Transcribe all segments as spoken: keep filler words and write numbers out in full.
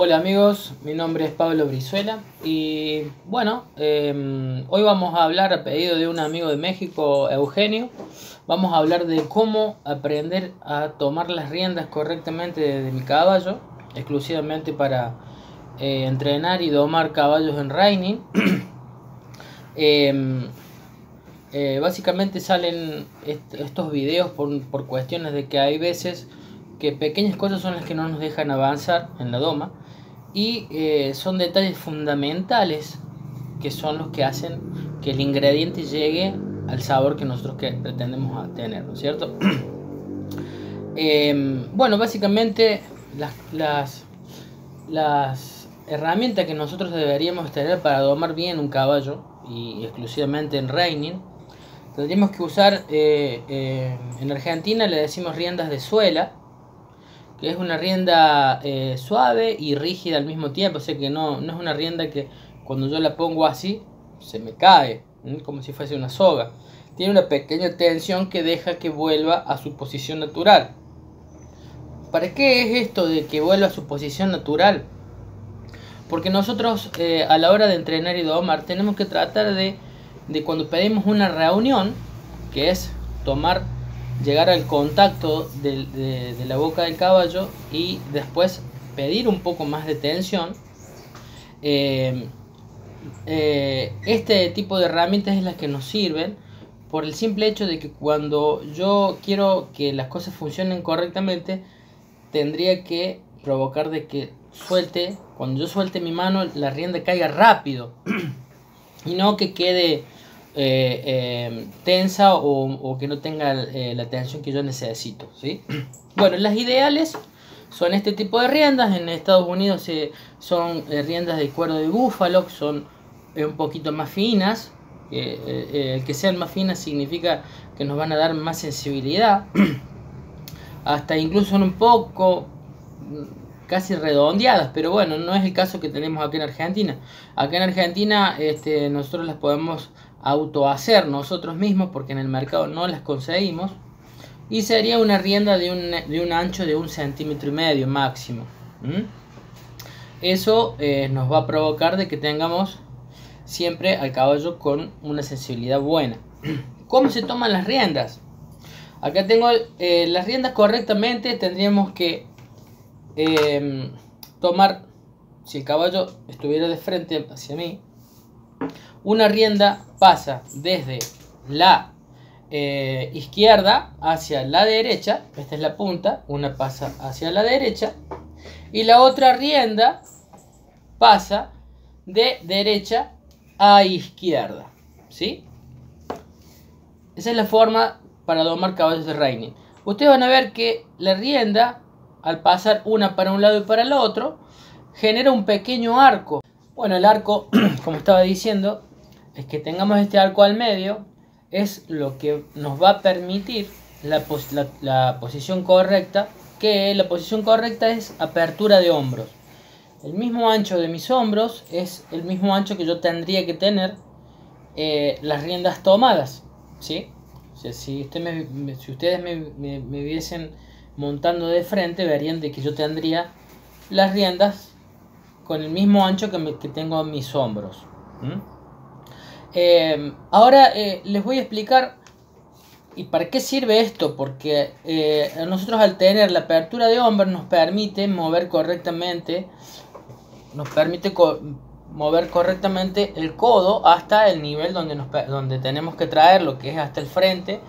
Hola amigos, mi nombre es Pablo Brizuela y bueno, eh, hoy vamos a hablar a pedido de un amigo de México, Eugenio. Vamos a hablar de cómo aprender a tomar las riendas correctamente de mi caballo, exclusivamente para eh, entrenar y domar caballos en reining. eh, eh, básicamente salen est estos videos por, por cuestiones de que hay veces que pequeñas cosas son las que no nos dejan avanzar en la doma y eh, son detalles fundamentales que son los que hacen que el ingrediente llegue al sabor que nosotros que pretendemos tener, ¿no es cierto? eh, bueno, básicamente las, las, las herramientas que nosotros deberíamos tener para domar bien un caballo y exclusivamente en reining, tendríamos que usar, eh, eh, en Argentina le decimos riendas de suela, que es una rienda eh, suave y rígida al mismo tiempo, o sea que no, no es una rienda que cuando yo la pongo así se me cae, ¿eh? Como si fuese una soga. Tiene una pequeña tensión que deja que vuelva a su posición natural. ¿Para qué es esto de que vuelva a su posición natural? Porque nosotros eh, a la hora de entrenar y domar tenemos que tratar de, de cuando pedimos una reunión, que es tomar, llegar al contacto de, de, de la boca del caballo y después pedir un poco más de tensión. Eh, eh, este tipo de herramientas es las que nos sirven por el simple hecho de que cuando yo quiero que las cosas funcionen correctamente, tendría que provocar de que suelte, cuando yo suelte mi mano, la rienda caiga rápido y no que quede Eh, eh, tensa o, o que no tenga eh, la tensión que yo necesito, ¿sí? Bueno, las ideales son este tipo de riendas. En Estados Unidos eh, son eh, riendas de cuero de búfalo, que son eh, un poquito más finas. eh, eh, eh, el que sean más finas significa que nos van a dar más sensibilidad, hasta incluso son un poco casi redondeadas, pero bueno, no es el caso que tenemos aquí en Argentina. Acá en Argentina este, nosotros las podemos autohacer nosotros mismos porque en el mercado no las conseguimos, y sería una rienda de un, de un ancho de un centímetro y medio máximo. ¿Mm? Eso eh, nos va a provocar de que tengamos siempre al caballo con una sensibilidad buena. ¿Cómo se toman las riendas? Acá tengo eh, las riendas correctamente. Tendríamos que eh, tomar, si el caballo estuviera de frente hacia mí, una rienda pasa desde la eh, izquierda hacia la derecha. Esta es la punta, una pasa hacia la derecha y la otra rienda pasa de derecha a izquierda, ¿sí? Esa es la forma para domar caballos de reining. Ustedes van a ver que la rienda, al pasar una para un lado y para el otro, genera un pequeño arco. Bueno, el arco, como estaba diciendo, es que tengamos este arco al medio, es lo que nos va a permitir la, pos la, la posición correcta, que la posición correcta es apertura de hombros. El mismo ancho de mis hombros es el mismo ancho que yo tendría que tener eh, las riendas tomadas, ¿sí? O sea, si, usted me, me, si ustedes me, me, me viesen montando de frente, verían de que yo tendría las riendas con el mismo ancho que, me, que tengo en mis hombros. ¿Mm? Eh, ahora eh, les voy a explicar y para qué sirve esto, porque eh, nosotros al tener la apertura de hombros nos permite mover correctamente, nos permite co mover correctamente el codo hasta el nivel donde, nos, donde tenemos que traerlo, que es hasta el frente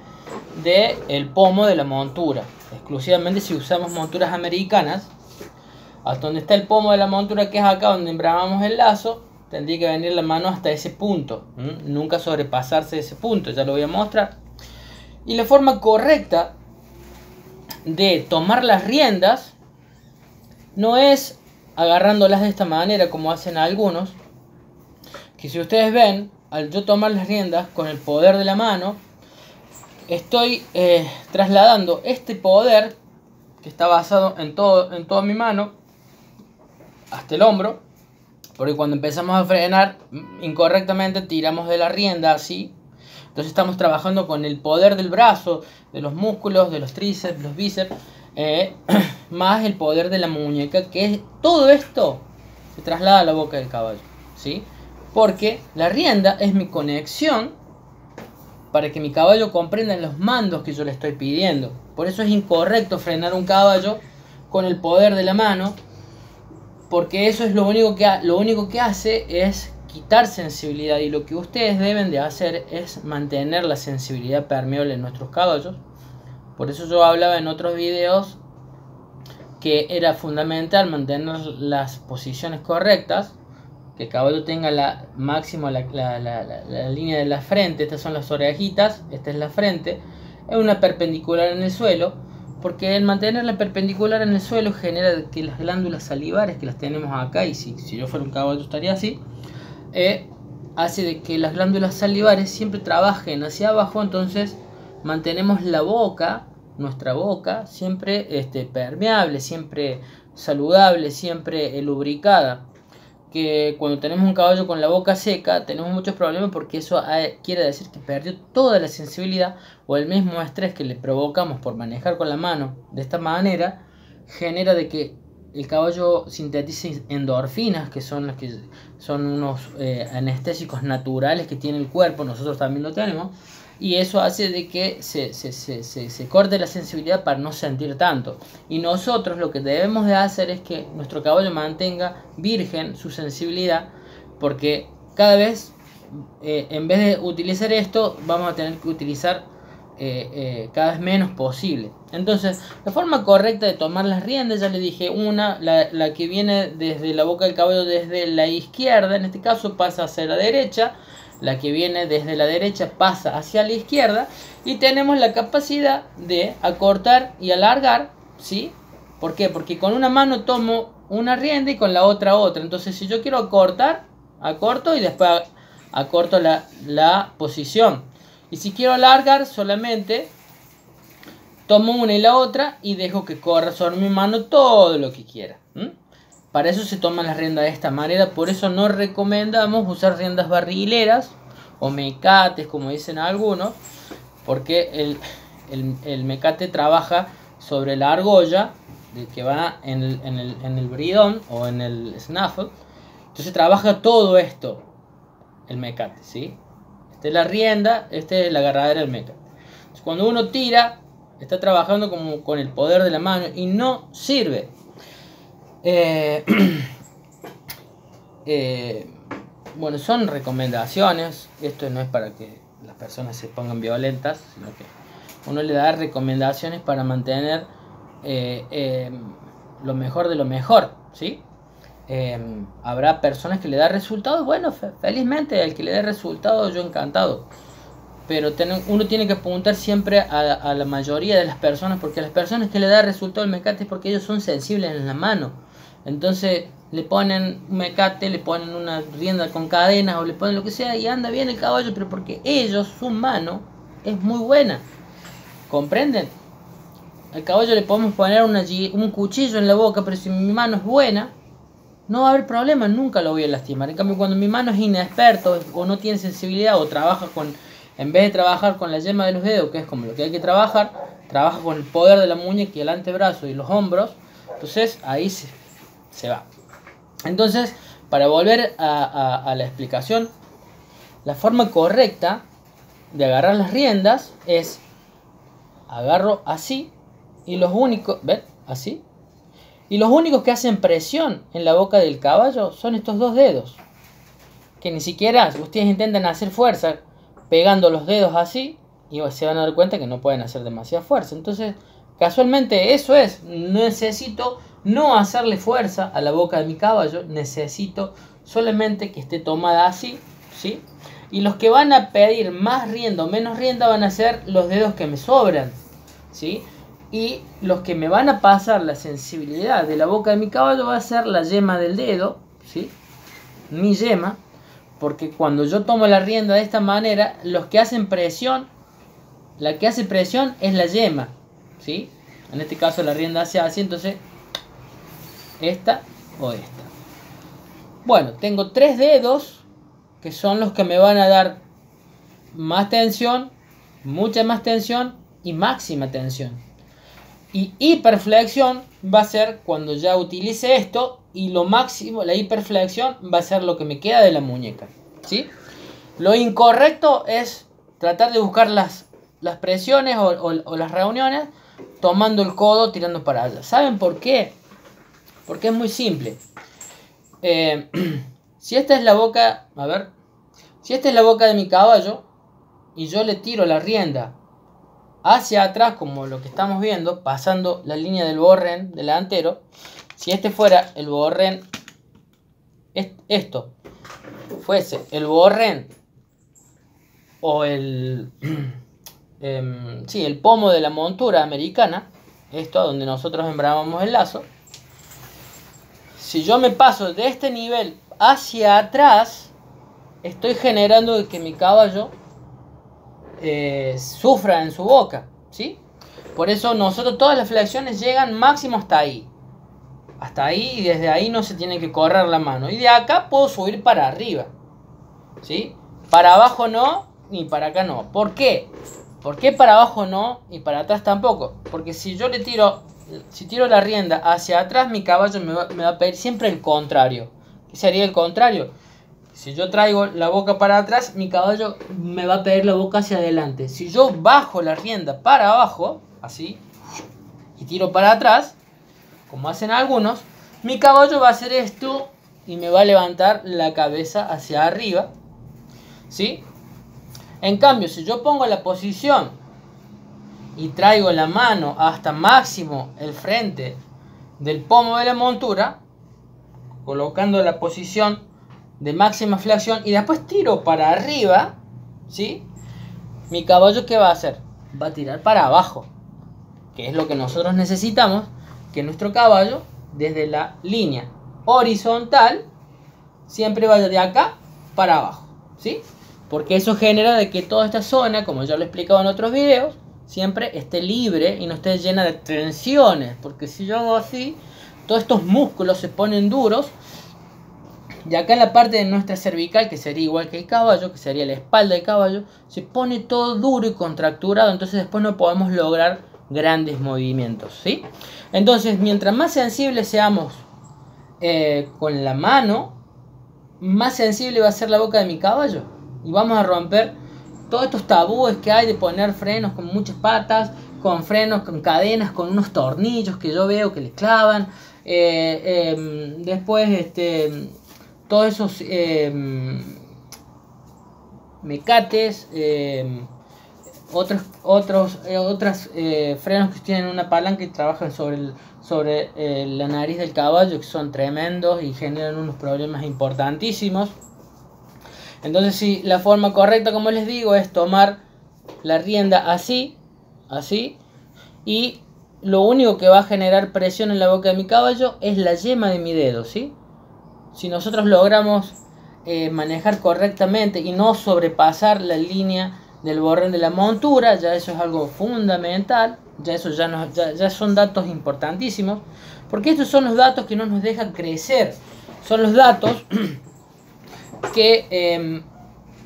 del pomo de la montura, exclusivamente si usamos monturas americanas. Hasta donde está el pomo de la montura, que es acá donde embramamos el lazo, tendría que venir la mano hasta ese punto. ¿Mm? Nunca sobrepasarse de ese punto, ya lo voy a mostrar. Y la forma correcta de tomar las riendas no es agarrándolas de esta manera como hacen algunos, que si ustedes ven, al yo tomar las riendas con el poder de la mano, estoy eh, trasladando este poder que está basado en, todo, en toda mi mano hasta el hombro, porque cuando empezamos a frenar incorrectamente tiramos de la rienda así. Entonces estamos trabajando con el poder del brazo, de los músculos, de los tríceps, los bíceps. eh, más el poder de la muñeca, que es, todo esto se traslada a la boca del caballo, ¿sí? Porque la rienda es mi conexión para que mi caballo comprenda los mandos que yo le estoy pidiendo. Por eso es incorrecto frenar un caballo con el poder de la mano, porque eso es lo único que, lo único que hace es quitar sensibilidad, y lo que ustedes deben de hacer es mantener la sensibilidad permeable en nuestros caballos. Por eso yo hablaba en otros videos que era fundamental mantener las posiciones correctas, que el caballo tenga la máxima la, la, la, la, la línea de la frente. Estas son las orejitas, esta es la frente, es una perpendicular en el suelo, porque el mantenerla perpendicular en el suelo genera que las glándulas salivares, que las tenemos acá, y si, si yo fuera un caballo estaría así, eh, hace de que las glándulas salivares siempre trabajen hacia abajo. Entonces mantenemos la boca, nuestra boca, siempre este, permeable, siempre saludable, siempre eh, lubricada. Que cuando tenemos un caballo con la boca seca tenemos muchos problemas, porque eso quiere decir que perdió toda la sensibilidad, o el mismo estrés que le provocamos por manejar con la mano de esta manera genera de que el caballo sintetice endorfinas, que son las que son unos eh, anestésicos naturales que tiene el cuerpo. Nosotros también lo tenemos, y eso hace de que se, se, se, se, se corte la sensibilidad para no sentir tanto. Y nosotros lo que debemos de hacer es que nuestro caballo mantenga virgen su sensibilidad, porque cada vez eh, en vez de utilizar esto vamos a tener que utilizar eh, eh, cada vez menos posible. Entonces la forma correcta de tomar las riendas, ya le dije una, la, la que viene desde la boca del caballo desde la izquierda, en este caso pasa hacia la derecha. La que viene desde la derecha pasa hacia la izquierda, y tenemos la capacidad de acortar y alargar, ¿sí? ¿Por qué? Porque con una mano tomo una rienda y con la otra otra. Entonces si yo quiero acortar, acorto y después acorto la, la posición. Y si quiero alargar, solamente tomo una y la otra y dejo que corra sobre mi mano todo lo que quiera. ¿Mm? Para eso se toman las riendas de esta manera. Por eso no recomendamos usar riendas barrileras o mecates, como dicen algunos, porque el, el, el mecate trabaja sobre la argolla de que va en el, en, el, en el bridón o en el snaffle. Entonces trabaja todo esto el mecate, ¿sí? Esta es la rienda, esta es la agarradera del mecate. Entonces, cuando uno tira, está trabajando como con el poder de la mano y no sirve. Eh, eh, bueno, son recomendaciones. Esto no es para que las personas se pongan violentas, sino que uno le da recomendaciones para mantener eh, eh, lo mejor de lo mejor, ¿sí? Eh, habrá personas que le da resultados. Bueno, fe felizmente al que le dé resultados, yo encantado. Pero ten uno tiene que apuntar siempre a, a la mayoría de las personas, porque a las personas que le da resultado el mecate es porque ellos son sensibles en la mano. Entonces le ponen un mecate, le ponen una rienda con cadenas o le ponen lo que sea y anda bien el caballo, pero porque ellos, su mano es muy buena, ¿comprenden? Al caballo le podemos poner una, un cuchillo en la boca, pero si mi mano es buena no va a haber problema, nunca lo voy a lastimar. En cambio, cuando mi mano es inexperto o no tiene sensibilidad, o trabaja con, en vez de trabajar con la yema de los dedos, que es como lo que hay que trabajar, trabaja con el poder de la muñeca y el antebrazo y los hombros. Entonces ahí se se va. Entonces, para volver a, a, a la explicación, la forma correcta de agarrar las riendas es agarro así, y los únicos, ¿ven? Así, y los únicos que hacen presión en la boca del caballo son estos dos dedos, que ni siquiera ustedes intentan hacer fuerza pegando los dedos así y se van a dar cuenta que no pueden hacer demasiada fuerza. Entonces, casualmente eso es, necesito no hacerle fuerza a la boca de mi caballo, necesito solamente que esté tomada así, ¿sí? Y los que van a pedir más rienda o menos rienda van a ser los dedos que me sobran, ¿sí? Y los que me van a pasar la sensibilidad de la boca de mi caballo va a ser la yema del dedo, ¿sí? Mi yema, porque cuando yo tomo la rienda de esta manera, los que hacen presión, la que hace presión es la yema, ¿sí? En este caso la rienda hace así, entonces esta o esta. Bueno, tengo tres dedos que son los que me van a dar más tensión, mucha más tensión y máxima tensión. Y hiperflexión va a ser cuando ya utilice esto y lo máximo, la hiperflexión va a ser lo que me queda de la muñeca, ¿sí? Lo incorrecto es tratar de buscar las, las presiones o, o, o las reuniones tomando el codo, tirando para allá. ¿Saben por qué? Porque es muy simple. Eh, si esta es la boca, a ver, si esta es la boca de mi caballo y yo le tiro la rienda hacia atrás, como lo que estamos viendo, pasando la línea del borrén delantero, si este fuera el borrén, est esto fuese el borrén o el, eh, sí, el pomo de la montura americana, esto donde nosotros embramamos el lazo, si yo me paso de este nivel hacia atrás, estoy generando que mi caballo Eh, sufra en su boca, ¿sí? Por eso nosotros todas las flexiones llegan máximo hasta ahí, hasta ahí, y desde ahí no se tiene que correr la mano, y de acá puedo subir para arriba, ¿sí? Para abajo no, ni para acá no. ¿Por qué? ¿Por qué para abajo no y para atrás tampoco? Porque si yo le tiro, si tiro la rienda hacia atrás, mi caballo me va, me va a pedir siempre el contrario. ¿Qué sería el contrario? Si yo traigo la boca para atrás, mi caballo me va a pedir la boca hacia adelante. Si yo bajo la rienda para abajo, así, y tiro para atrás, como hacen algunos, mi caballo va a hacer esto y me va a levantar la cabeza hacia arriba, ¿sí? En cambio, si yo pongo la posición y traigo la mano hasta máximo el frente del pomo de la montura, colocando la posición de máxima flexión y después tiro para arriba, ¿sí? Mi caballo, ¿qué va a hacer? Va a tirar para abajo, que es lo que nosotros necesitamos, que nuestro caballo desde la línea horizontal siempre vaya de acá para abajo, ¿sí? Porque eso genera de que toda esta zona, como ya lo he explicado en otros videos, siempre esté libre y no esté llena de tensiones, porque si yo hago así, todos estos músculos se ponen duros. Y acá en la parte de nuestra cervical, que sería igual que el caballo, que sería la espalda del caballo, se pone todo duro y contracturado, entonces después no podemos lograr grandes movimientos, ¿sí? Entonces, mientras más sensibles seamos eh, con la mano, más sensible va a ser la boca de mi caballo. Y vamos a romper todos estos tabúes que hay de poner frenos con muchas patas, con frenos, con cadenas, con unos tornillos que yo veo que le clavan. Eh, eh, después, este... todos esos eh, mecates, eh, otros, otros eh, otras, eh, frenos que tienen una palanca y trabajan sobre, el, sobre eh, la nariz del caballo, que son tremendos y generan unos problemas importantísimos. Entonces, sí, la forma correcta, como les digo, es tomar la rienda así, así, y lo único que va a generar presión en la boca de mi caballo es la yema de mi dedo, ¿sí? Si nosotros logramos eh, manejar correctamente y no sobrepasar la línea del borrén de la montura, ya eso es algo fundamental, ya eso ya, nos, ya, ya son datos importantísimos, porque estos son los datos que no nos dejan crecer, son los datos que eh,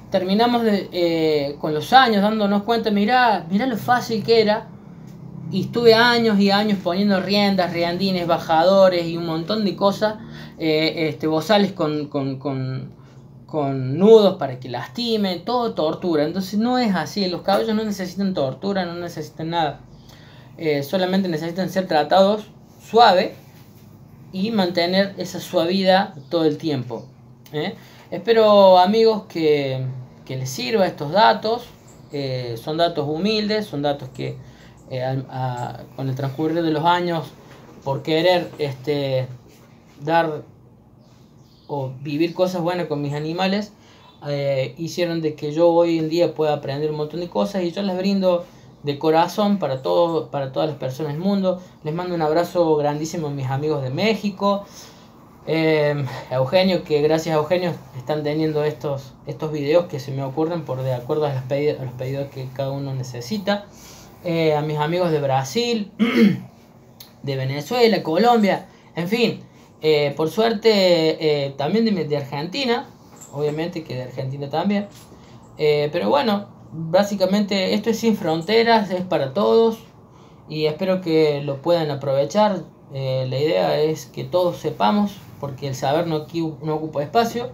terminamos de, eh, con los años dándonos cuenta, mirá, mirá lo fácil que era, y estuve años y años poniendo riendas, riandines, bajadores y un montón de cosas, eh, este, bozales con, con, con, con nudos para que lastimen, todo tortura. Entonces no es así, los caballos no necesitan tortura, no necesitan nada, eh, solamente necesitan ser tratados suave y mantener esa suavidad todo el tiempo. ¿eh? Espero, amigos, que, que les sirva estos datos, eh, son datos humildes, son datos que Eh, a, a, con el transcurrir de los años, por querer este, dar o vivir cosas buenas con mis animales, eh, hicieron de que yo hoy en día pueda aprender un montón de cosas, y yo les brindo de corazón para todos, para todas las personas del mundo. Les mando un abrazo grandísimo a mis amigos de México, eh, a Eugenio, que gracias a Eugenio están teniendo estos, estos videos que se me ocurren por de acuerdo a los pedidos, a los pedidos que cada uno necesita. Eh, a mis amigos de Brasil, de Venezuela, Colombia, en fin, eh, por suerte eh, también de, de Argentina, obviamente que de Argentina también, eh, pero bueno, básicamente esto es sin fronteras, es para todos, y espero que lo puedan aprovechar. Eh, la idea es que todos sepamos, porque el saber no, no ocupa espacio,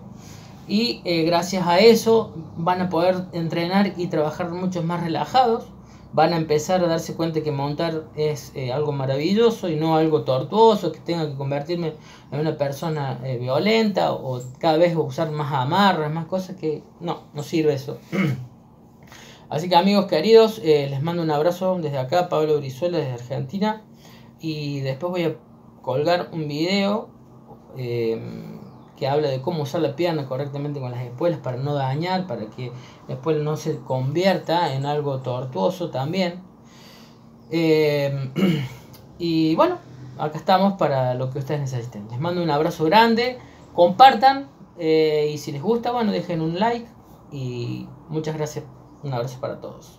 y eh, gracias a eso van a poder entrenar y trabajar muchos más relajados. Van a empezar a darse cuenta que montar es eh, algo maravilloso y no algo tortuoso, que tenga que convertirme en una persona eh, violenta, o cada vez usar más amarras, más cosas, que no, no sirve eso. Así que, amigos queridos, eh, les mando un abrazo desde acá, Pablo Brizuela, desde Argentina. Y después voy a colgar un video eh, que habla de cómo usar la pierna correctamente con las espuelas para no dañar, para que la espuela no se convierta en algo tortuoso también. Eh, y bueno, acá estamos para lo que ustedes necesiten. Les mando un abrazo grande, compartan eh, y si les gusta, bueno, dejen un like, y muchas gracias. Un abrazo para todos.